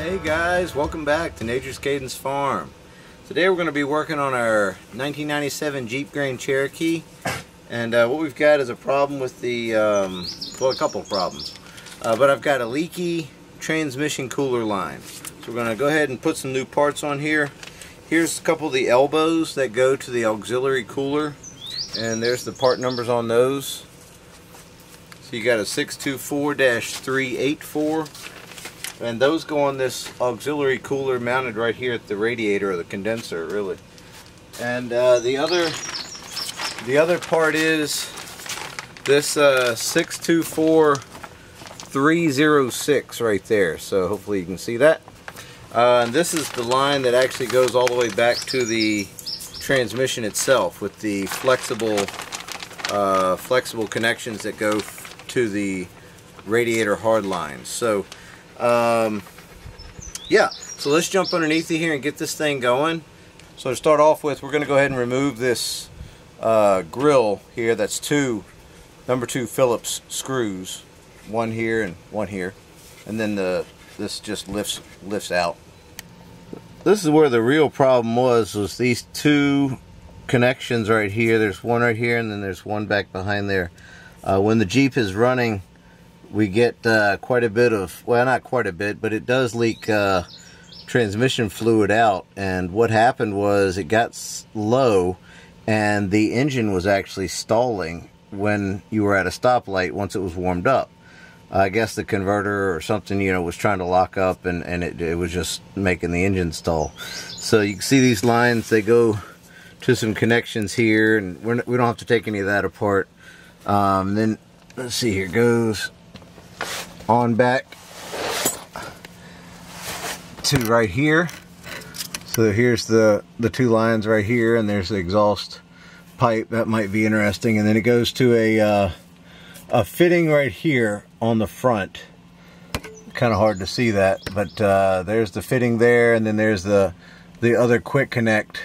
Hey guys, welcome back to Nature's Cadence Farm. Today we're going to be working on our 1997 Jeep Grand Cherokee, and what we've got is a problem with the, well, a couple problems. But I've got a leaky transmission cooler line. So we're going to go ahead and put some new parts on here. Here's a couple of the elbows that go to the auxiliary cooler, and there's the part numbers on those. So you got a 624-384. And those go on this auxiliary cooler mounted right here at the radiator or the condenser, really. And the other part is this 624-306 right there. So hopefully you can see that. And this is the line that actually goes all the way back to the transmission itself with the flexible connections that go to the radiator hard lines. So. Yeah, so let's jump underneath here and get this thing going. So to start off with, we're going to go ahead and remove this grill here. That's number two Phillips screws, one here and one here, and then this just lifts out. This is where the real problem was these two connections right here. There's one right here, and then there's one back behind there. When the Jeep is running, we get quite a bit of, well, not quite a bit, but it does leak transmission fluid out. And what happened was it got low, and the engine was actually stalling when you were at a stoplight once it was warmed up. I guess the converter or something, you know, was trying to lock up, and it was just making the engine stall. So you can see these lines, they go to some connections here, and we don't have to take any of that apart. Then, let's see, here goes on back to right here. So here's the two lines right here, and there's the exhaust pipe. That might be interesting. And then it goes to a fitting right here on the front. Kind of hard to see that, but there's the fitting there, and then there's the other quick connect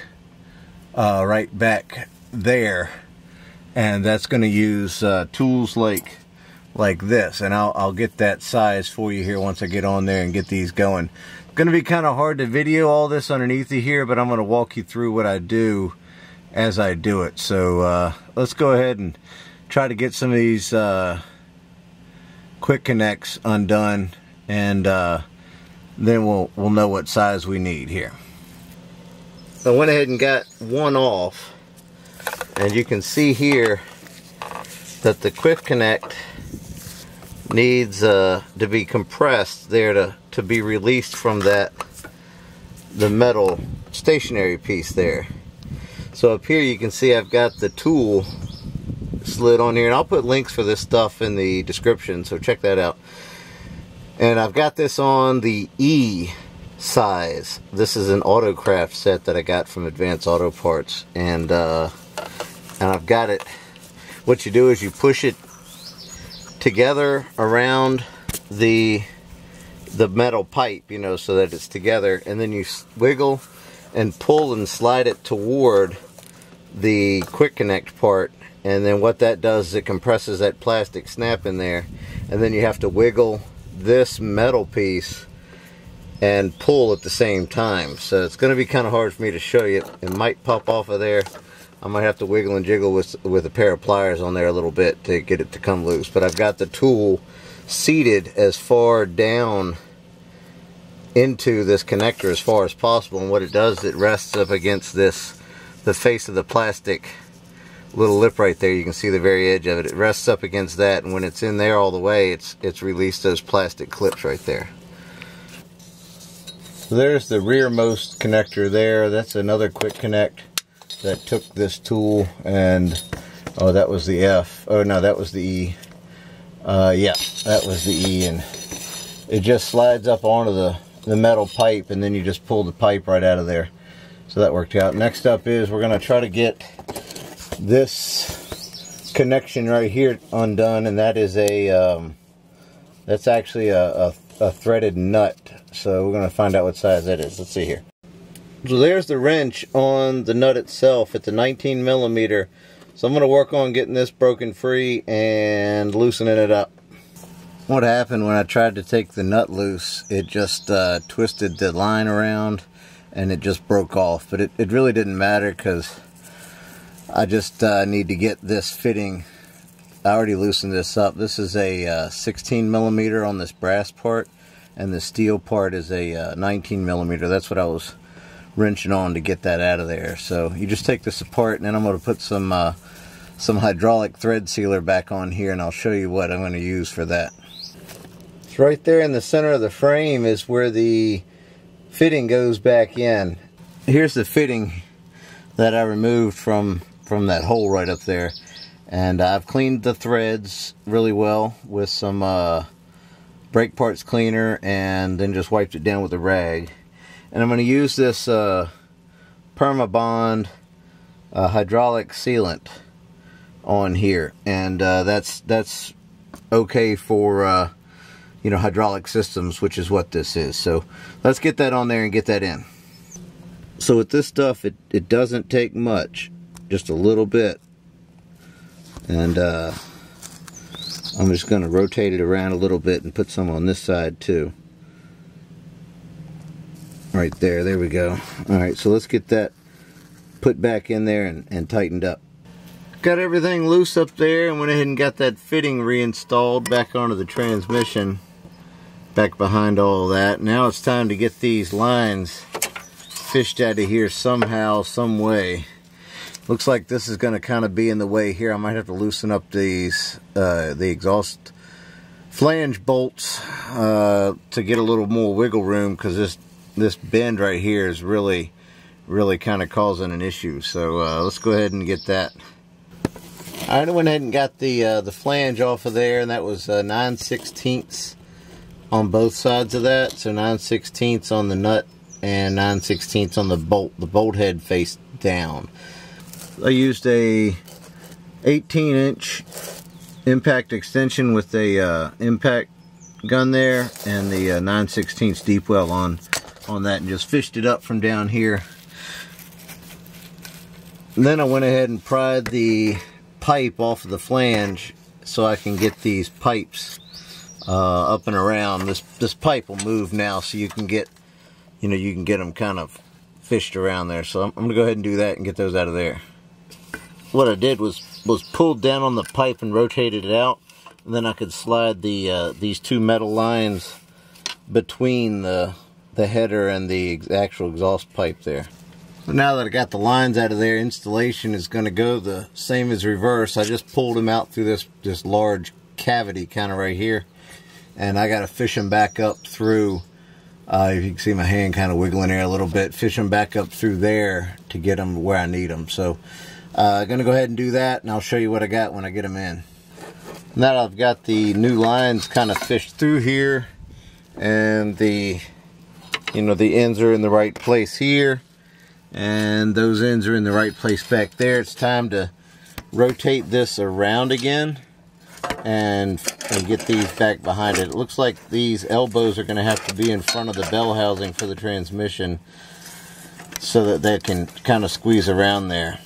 right back there, and that's going to use tools like this, and I'll get that size for you here once I get on there and get these going. It's going to be kind of hard to video all this underneath you here, but I'm going to walk you through what I do as I do it. So let's go ahead and try to get some of these quick connects undone, and then we'll know what size we need here. So I went ahead and got one off, and you can see here that the quick connect needs to be compressed there to be released from the metal stationary piece there. So up here you can see I've got the tool slid on here, and I'll put links for this stuff in the description, so check that out. And I've got this on the E size. This is an Auto Craft set that I got from Advance Auto Parts, and I've got it. What you do is you push it together around the metal pipe, you know, so that it's together, and then you wiggle and pull and slide it toward the quick connect part, and then what that does is it compresses that plastic snap in there, and then you have to wiggle this metal piece and pull at the same time. So it's going to be kind of hard for me to show you. It might pop off of there. I might have to wiggle and jiggle with a pair of pliers on there a little bit to get it to come loose. But I've got the tool seated as far down into this connector as far as possible. And what it does, it rests up against the face of the plastic little lip right there. You can see the very edge of it. It rests up against that, and when it's in there all the way, it's released those plastic clips right there. So there's the rearmost connector there. That's another quick connect that took this tool, and oh, that was the F. Oh no, that was the E. Yeah, that was the E, and it just slides up onto the metal pipe, and then you just pull the pipe right out of there. So that worked out. Next up is we're going to try to get this connection right here undone, and that is that's actually a threaded nut. So we're going to find out what size that is. Let's see here. So there's the wrench on the nut itself at the 19 millimeter, so I'm going to work on getting this broken free and loosening it up. What happened when I tried to take the nut loose, it just twisted the line around and it just broke off. But it really didn't matter because I just need to get this fitting. I already loosened this up. This is a 16 millimeter on this brass part, and the steel part is a 19 millimeter. That's what I was wrenching on to get that out of there. So you just take this apart, and then I'm going to put some hydraulic thread sealer back on here, and I'll show you what I'm going to use for that. So right there in the center of the frame is where the fitting goes back in. Here's the fitting that I removed from that hole right up there. And I've cleaned the threads really well with some brake parts cleaner, and then just wiped it down with a rag. And I'm going to use this Permabond hydraulic sealant on here, and that's okay for you know, hydraulic systems, which is what this is. So let's get that on there and get that in. So with this stuff, it doesn't take much, just a little bit. And I'm just going to rotate it around a little bit and put some on this side too. Right there, there we go. Alright, so let's get that put back in there and tightened up. Got everything loose up there, and went ahead and got that fitting reinstalled back onto the transmission, back behind all that. Now it's time to get these lines fished out of here somehow, some way. Looks like this is going to kind of be in the way here. I might have to loosen up these the exhaust flange bolts to get a little more wiggle room, because this bend right here is really kind of causing an issue. So let's go ahead and get that. I went ahead and got the flange off of there, and that was 9/16 on both sides of that. So 9/16 on the nut and 9/16 on the bolt. The bolt head face down. I used a 18-inch impact extension with a impact gun there, and the 9/16 deep well on that, and just fished it up from down here. And then I went ahead and pried the pipe off of the flange so I can get these pipes up and around. This pipe will move now, so you can get, you know, you can get them kind of fished around there. So I'm going to go ahead and do that and get those out of there. What I did was pulled down on the pipe and rotated it out, and then I could slide the these two metal lines between the header and the actual exhaust pipe there. But now that I got the lines out of there, installation is going to go the same as reverse. I just pulled them out through this large cavity kind of right here, and I got to fish them back up through. If you can see my hand kind of wiggling there a little bit, fish them back up through there to get them where I need them. So I'm going to go ahead and do that, and I'll show you what I got when I get them in. Now that I've got the new lines kind of fished through here, and the, you know, the ends are in the right place here, and those ends are in the right place back there, it's time to rotate this around again and get these back behind it. It looks like these elbows are going to have to be in front of the bell housing for the transmission so that they can kind of squeeze around there.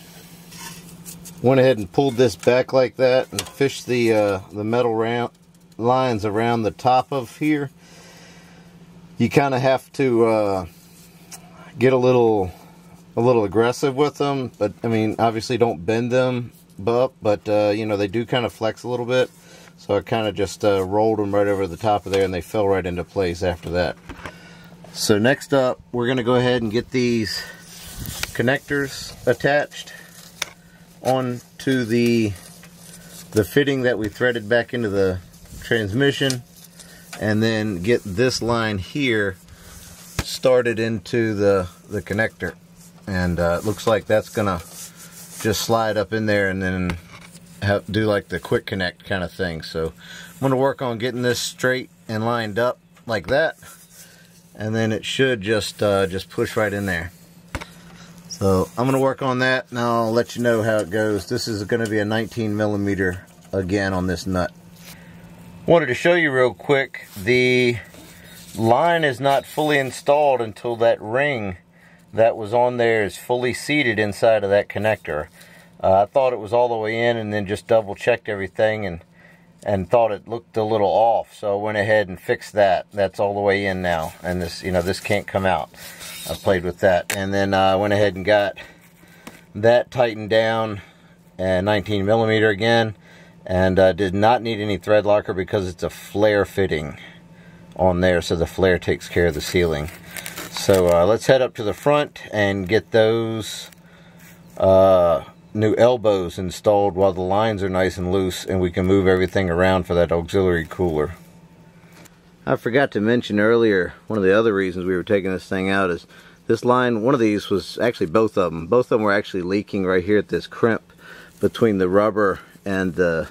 Went ahead and pulled this back like that and fished the metal round lines around the top of here. You kind of have to get a little aggressive with them, but I mean, obviously don't bend them up, but you know, they do kind of flex a little bit. So I kind of just rolled them right over the top of there, and they fell right into place after that. So next up, we're going to go ahead and get these connectors attached onto the fitting that we threaded back into the transmission, and then get this line here started into the connector, and it looks like that's gonna just slide up in there and then do like the quick connect kind of thing. So I'm gonna work on getting this straight and lined up like that, and then it should just push right in there. So I'm going to work on that, and I'll let you know how it goes. This is going to be a 19 millimeter again on this nut. Wanted to show you real quick, the line is not fully installed until that ring that was on there is fully seated inside of that connector. I thought it was all the way in, and then just double checked everything, and and thought it looked a little off, so I went ahead and fixed that. That's all the way in now, and this, you know, this can't come out. I played with that, and then I went ahead and got that tightened down and 19 millimeter again, and I did not need any thread locker because it's a flare fitting on there, so the flare takes care of the sealing. So let's head up to the front and get those new elbows installed while the lines are nice and loose, and we can move everything around for that auxiliary cooler. I forgot to mention earlier, one of the other reasons we were taking this thing out is this line, one of these was actually both of them were actually leaking right here at this crimp between the rubber and the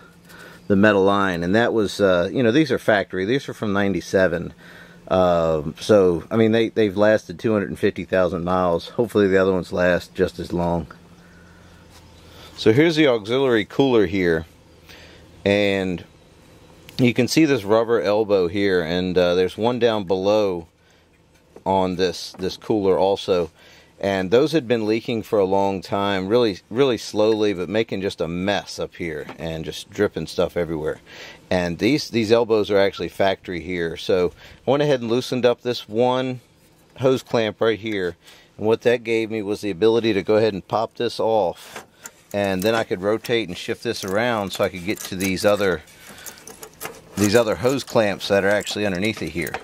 metal line, and that was you know, these are factory, these are from '97. So I mean they've lasted 250,000 miles. Hopefully the other ones last just as long. So here's the auxiliary cooler here, and you can see this rubber elbow here, and there's one down below on this cooler also, and those had been leaking for a long time, really slowly, but making just a mess up here and just dripping stuff everywhere. And these elbows are actually factory here, so I went ahead and loosened up this one hose clamp right here, and what that gave me was the ability to go ahead and pop this off, and then I could rotate and shift this around so I could get to these other hose clamps that are actually underneath it here.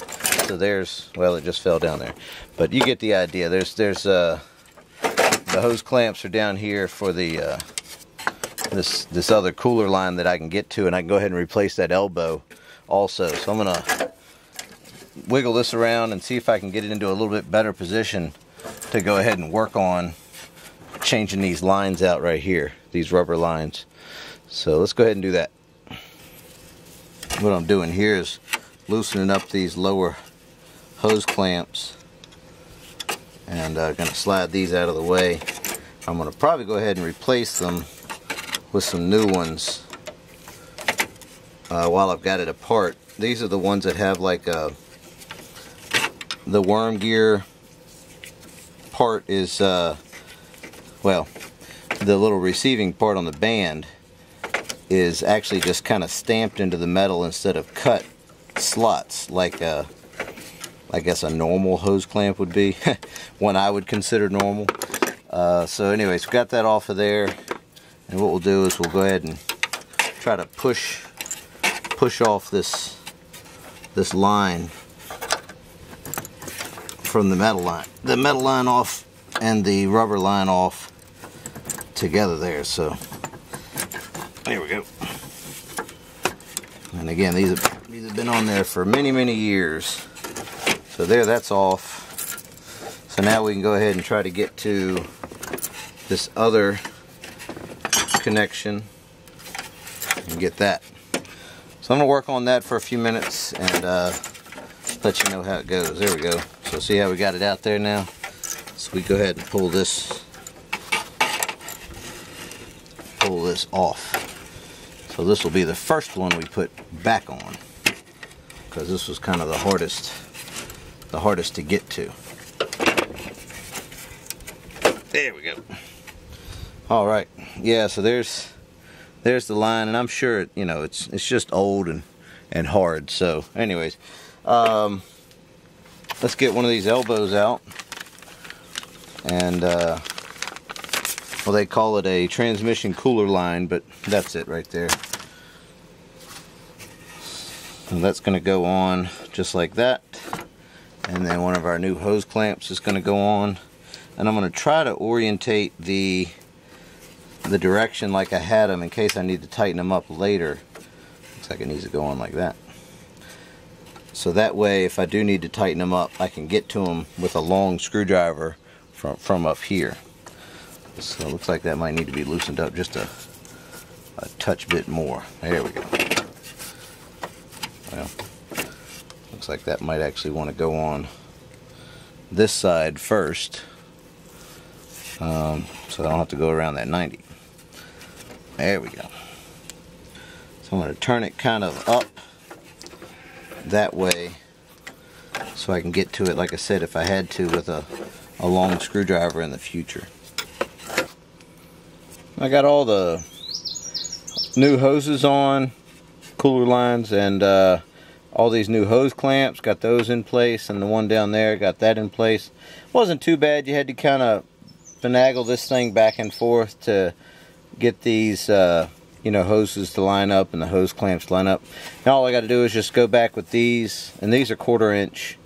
So there's, well, it just fell down there, but you get the idea. There's the hose clamps are down here for the this other cooler line that I can get to, and I can go ahead and replace that elbow also. So I'm gonna wiggle this around and see if I can get it into a little bit better position to go ahead and work on changing these lines out right here, these rubber lines. So let's go ahead and do that. What I'm doing here is loosening up these lower hose clamps, and I'm going to slide these out of the way. I'm going to probably go ahead and replace them with some new ones while I've got it apart. These are the ones that have like the worm gear part is well, the little receiving part on the band is actually just kind of stamped into the metal instead of cut slots like I guess a normal hose clamp would be, one I would consider normal. So anyways, we got that off of there, and what we'll do is we'll go ahead and try to push off this line from the metal line. The metal line off and the rubber line off together there. So there we go. And again, these have been on there for many years. So there, that's off. So now we can go ahead and try to get to this other connection and get that. So I'm gonna work on that for a few minutes and let you know how it goes. There we go. So see how we got it out there now? So we go ahead and pull this off. So this will be the first one we put back on, because this was kind of the hardest to get to. There we go. All right, yeah. So there's the line, and I'm sure, you know, it's just old and hard. So anyways, let's get one of these elbows out. And well, they call it a transmission cooler line, but that's it right there. And that's going to go on just like that, and then one of our new hose clamps is going to go on, and I'm going to try to orientate the direction like I had them in case I need to tighten them up later. Looks like it needs to go on like that, so that way if I do need to tighten them up, I can get to them with a long screwdriver from up here. So it looks like that might need to be loosened up just a touch bit more. There we go. Well, looks like that might actually want to go on this side first, so I don't have to go around that 90. There we go. So I'm going to turn it kind of up that way so I can get to it, like I said, if I had to with a long screwdriver in the future. I got all the new hoses on. Of cooler lines and all these new hose clamps, got those in place, and the one down there got that in place. Wasn't too bad. You had to kind of finagle this thing back and forth to get these you know, hoses to line up and the hose clamps line up. Now all I got to do is just go back with these, and these are 1/4 inch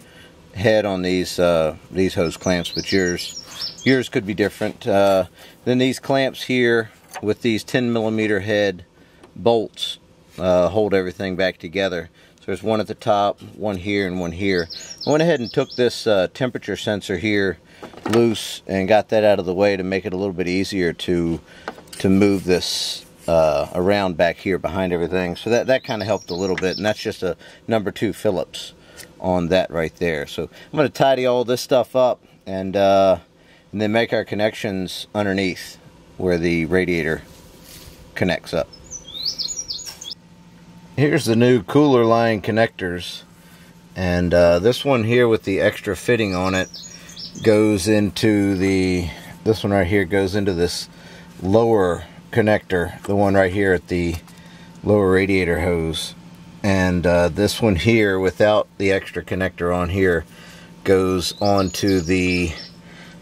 head on these hose clamps, but yours could be different. Then these clamps here with these 10mm head bolts hold everything back together. So there's one at the top, one here, and one here. I went ahead and took this temperature sensor here loose and got that out of the way to make it a little bit easier to move this around back here behind everything. So that kind of helped a little bit, and that's just a #2 Phillips on that right there. So I'm going to tidy all this stuff up and then make our connections underneath where the radiator connects up. Here's the new cooler line connectors, and this one here with the extra fitting on it goes into this one right here goes into this lower connector, the one right here at the lower radiator hose, and this one here without the extra connector on here goes on to the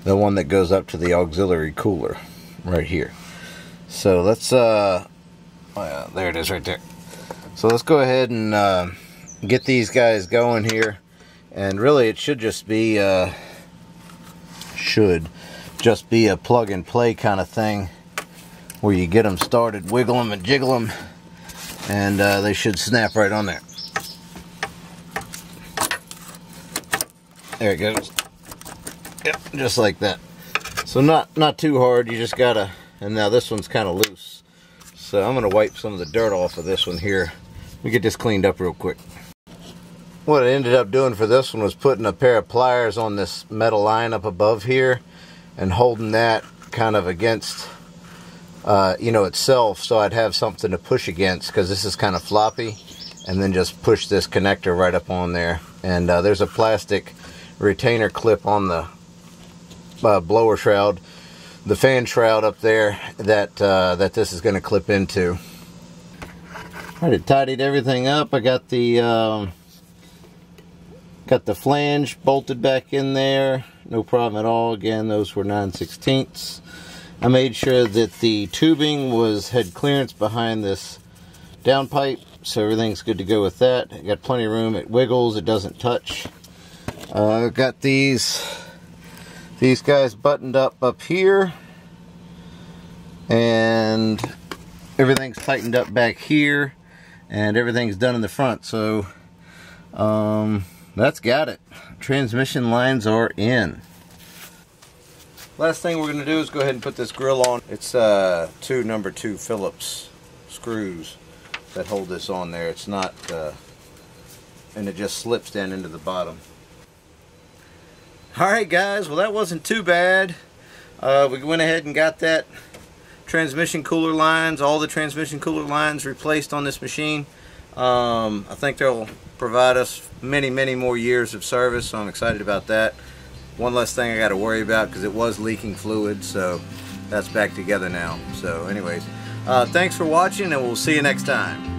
one that goes up to the auxiliary cooler right here. So let's there it is right there. So let's go ahead and get these guys going here, and really it should just be a plug and play kind of thing where you get them started, wiggle them and jiggle them, and they should snap right on there. There it goes. Yep, just like that. So not too hard, you just gotta, and now this one's kind of loose. So I'm gonna wipe some of the dirt off of this one here. Let me get this cleaned up real quick. What I ended up doing for this one was putting a pair of pliers on this metal line up above here and holding that kind of against you know, itself, so I'd have something to push against, because this is kind of floppy, and then just push this connector right up on there. And there's a plastic retainer clip on the blower shroud, the fan shroud up there, that that this is going to clip into. All right, I tidied everything up. I got the flange bolted back in there, no problem at all. Again, those were 9/16. I made sure that the tubing had clearance behind this downpipe, so everything's good to go with that. I got plenty of room. It wiggles, it doesn't touch. I've got these guys buttoned up here, and everything's tightened up back here, and everything's done in the front. So that's got it. Transmission lines are in. Last thing we're going to do is go ahead and put this grill on. It's two #2 Phillips screws that hold this on there. It's not, and it just slips down into the bottom. Alright guys, well that wasn't too bad. We went ahead and got that transmission cooler lines, all the transmission cooler lines replaced on this machine. I think they'll provide us many, many more years of service, so I'm excited about that. One less thing I got to worry about, because it was leaking fluid, so that's back together now. So anyways, thanks for watching, and we'll see you next time.